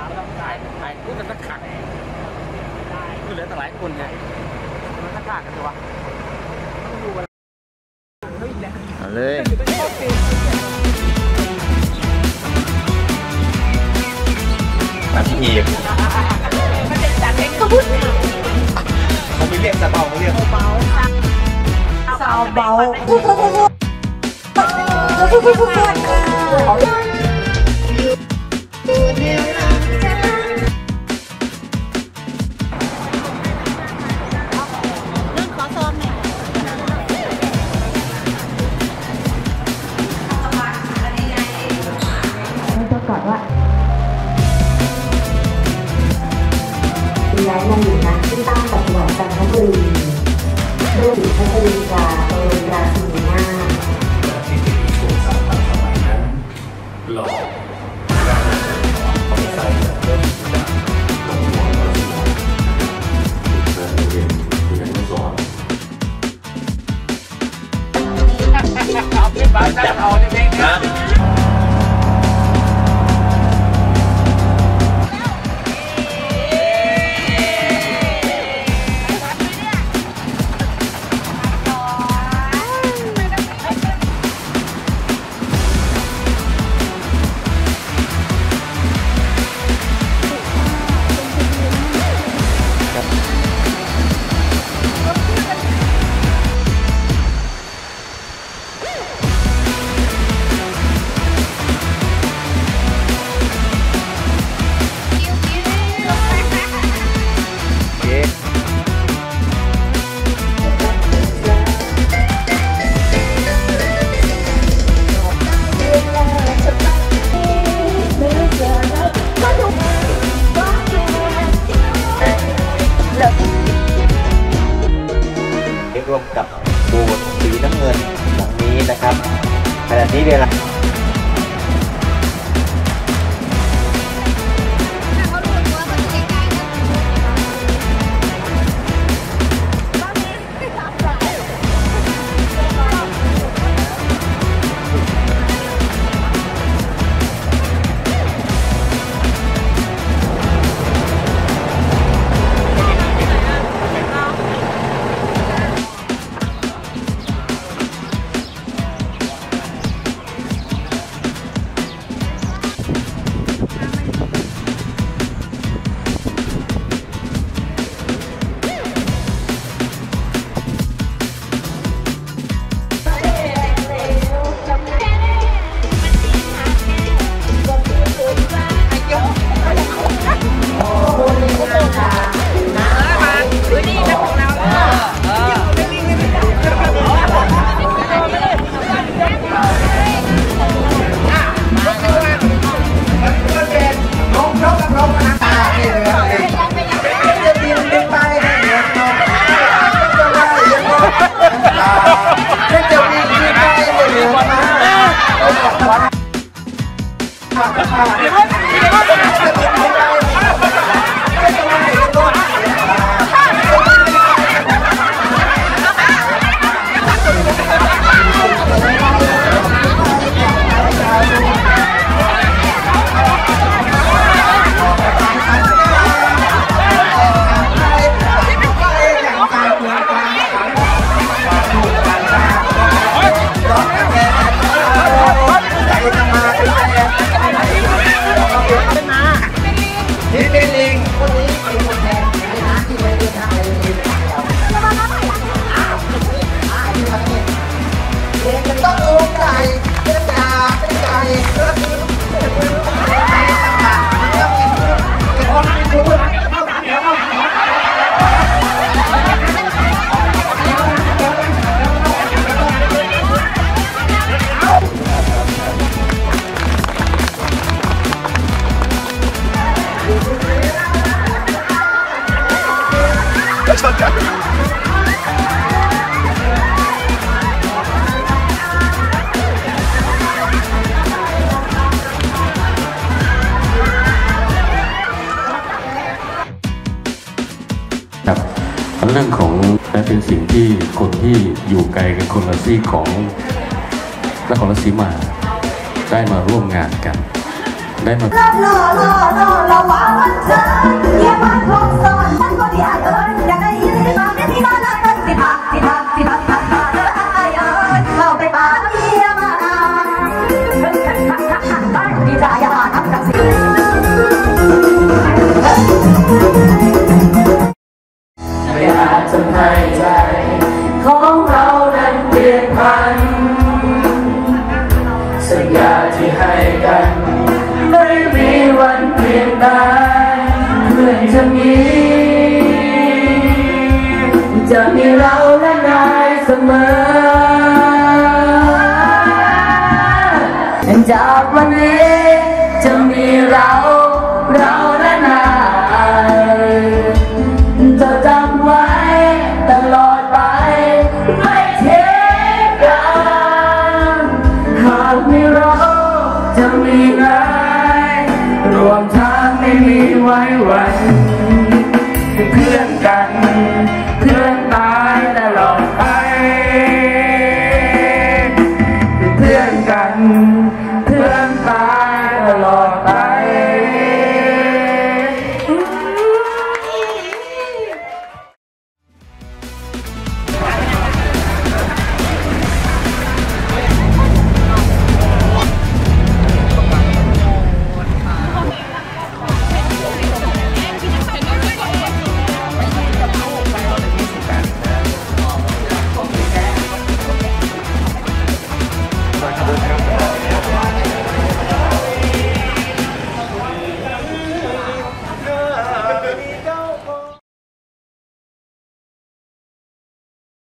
หาไม่ต้องถ่ายรูปกันสักขัดคือเหลือตั้งหลายคนไงมันสักขัดกันดีวะต้องดูกันเอาเลยพี่เอกมันเป็นจัดเองก็พูดเขาไม่เรียกซาเบาเขาเรียกซาเบาเรื่องของเป็นสิ่งที่คนที่อยู่ไกลกันคนละซีกของนครราชสีมาได้มาร่วมงานกัน ได้มาจะมีเราและนายเสมอจากวันนี้จะมีเราและนายจะจำไว้ตลอดไปไม่เทียงกันหากมีเราจะมีนายรวมทางไม่มีไว้วันเพื่อนกัน